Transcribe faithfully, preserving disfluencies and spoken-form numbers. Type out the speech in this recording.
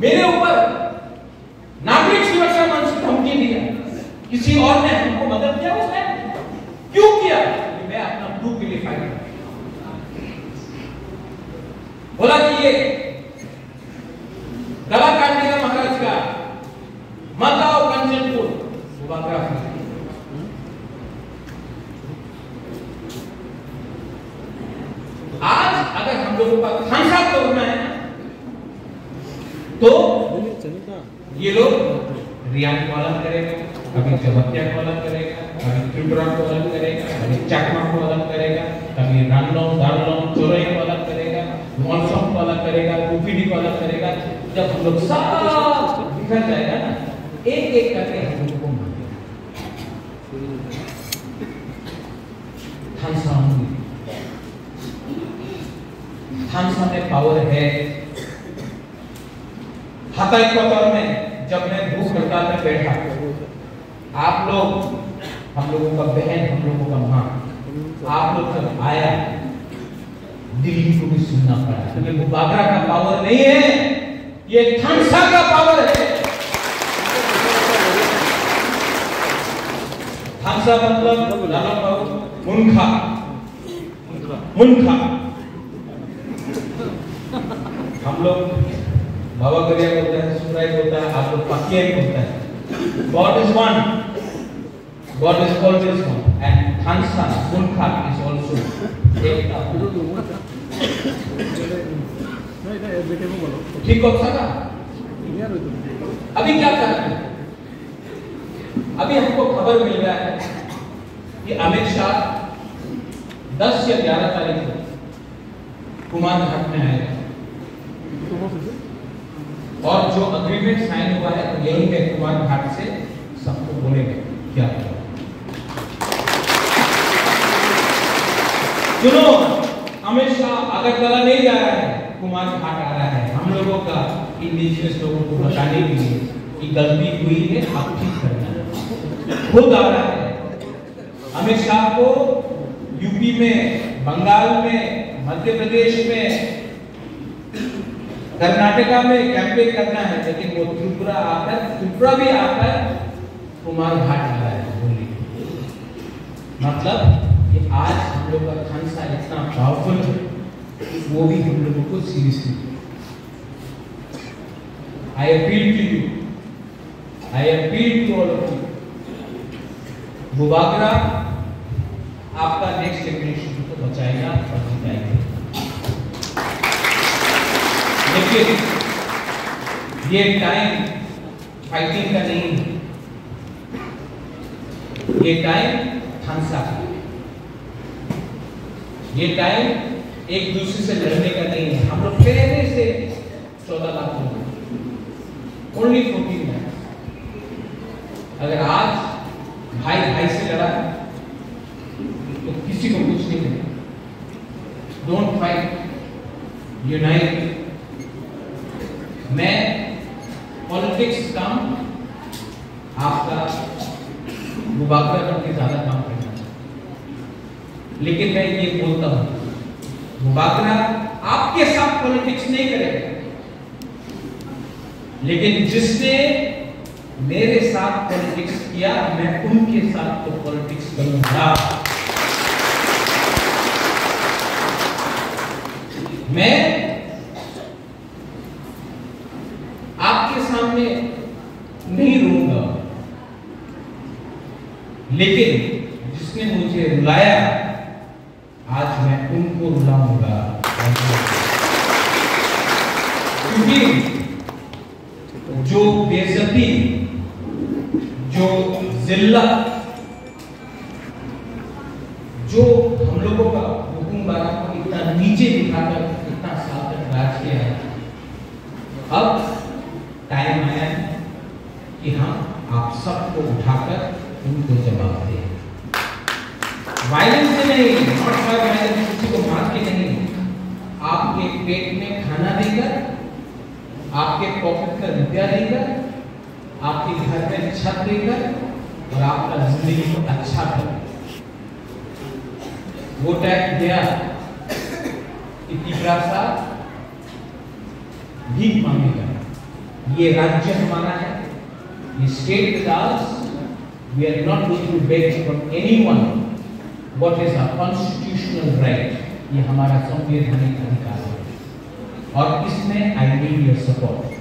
मेरे ऊपर नागरिक सुरक्षा मंच धमकी दिया, किसी और ने हमको मदद किया, उसने क्यों किया? मैं अपना प्रूफ के लिए फाइल बोला कि ये दवा काटने का महाराज का मत आओ कंचनपुर बुबाग्रा। आज अगर हम लोगों का खांसा तोड़ना है तो ये लोग रियान को अलग करेगा, कभी जबतिया को अलग करेगा, कभी त्रिपुरा को अलग करेगा, कभी चाकमा को अलग करेगा, कभी रानलौंग दारलौंग चोरई को अलग करेगा, मौसम को अलग करेगा, कुफीडी को अलग करेगा। जब हम लोग सब बिखर जाएगा ना, एक एक करके हम लोगों को मारेंगे। थानसा होंगे, थानसा में पावर है। हाथाई कोतर में जब मैं भूख हड़ताल में बैठा, आप लोग हम लोगों का बहन, हम लोगों का माँ, आप लोग जब आया दिल्ली को भी सुनना पड़ा। तो बुबाग्रा का पावर नहीं है, ये थानसा का पावर है। थानसा मतलब लाला बाबू मुनखा, मुनखा। हम लोग बाबा करिया बोलता है, सुराई बोलता है, आप लोग पक्के बोलता है। God is one, God is always one, and Thansa, Punka is also एकता। ठीक हो सका? अभी क्या कर रहे हैं? अभी हमको खबर मिल रहा है कि अमित शाह दस या ग्यारह तारीख को कुमार घाट में आएगा और जो अग्रीमेंट साइन हुआ है तो यही है। कुमार घाट से सबको बोलेंगे क्या सुनो। अमित शाह अगरतला नहीं जा रहा है, कुमार घाट आ रहा है। हम लोगों का इंडिजिनियस लोगों को बताने के लिए कि गलती हुई है, आप ठीक करना। खुद आ रहा है अमित शाह को यूपी में, बंगाल में, मध्य प्रदेश में, कर्नाटका में कैंपेन करना है, लेकिन वो त्रिपुरा आकर, त्रिपुरा भी आकर कुमार घाट आ रहा है बोली। मतलब ये आज हम लोग का थानसा इतना पावरफुल है, वो भी हम लोगों को seriously. I appeal to you, I appeal to all of you. बुबाग्रा आपका नेक्स्ट जनरेशन को बचाएगा और जिताएगा। ये टाइम फाइटिंग का नहीं, ये टाइम थानसा का, ये टाइम एक दूसरे से लड़ने का नहीं है। हम लोग पहले से चौदह लाख लोग ओनली फोर्टीन है। अगर आज भाई भाई से लड़ा तो किसी को कुछ नहीं मिलेगा। Don't fight, unite. मैं पॉलिटिक्स काम आपका बुबाग्रा करके ज्यादा काम करना चाहिए, लेकिन मैं ये बोलता हूं बुबाग्रा आपके साथ पॉलिटिक्स नहीं करेगा, लेकिन जिसने मेरे साथ पॉलिटिक्स किया मैं उनके साथ तो पॉलिटिक्स करूंगा। मैं नहीं रोऊंगा, लेकिन जिसने मुझे रुलाया आज मैं उनको रुलाऊंगा, क्योंकि जो बेइज्जती, जो जिल्लत, जो हम लोगों का हुकूमबारा को इतना नीचे दिखाकर इतना साल तक राज किया है, अब टाइम आया कि हाँ आप सबको उठाकर उनको जवाब दें। वायलेंस से नहीं, नॉट बाय वायलेंस, किसी को मार के नहीं, आपके पेट में खाना देकर, आपके पॉकेट का रुपया देकर, आपके घर में छत देकर और आपका जिंदगी को अच्छा कर। वो टैक्स दिया कि तीसरा साल भीख मांगेगा, ये राज्य हमारा है, ये state is ours. We are not going to beg from anyone what is our constitutional right. ये हमारा संवैधानिक अधिकार है और इसमें आई नीड योर सपोर्ट।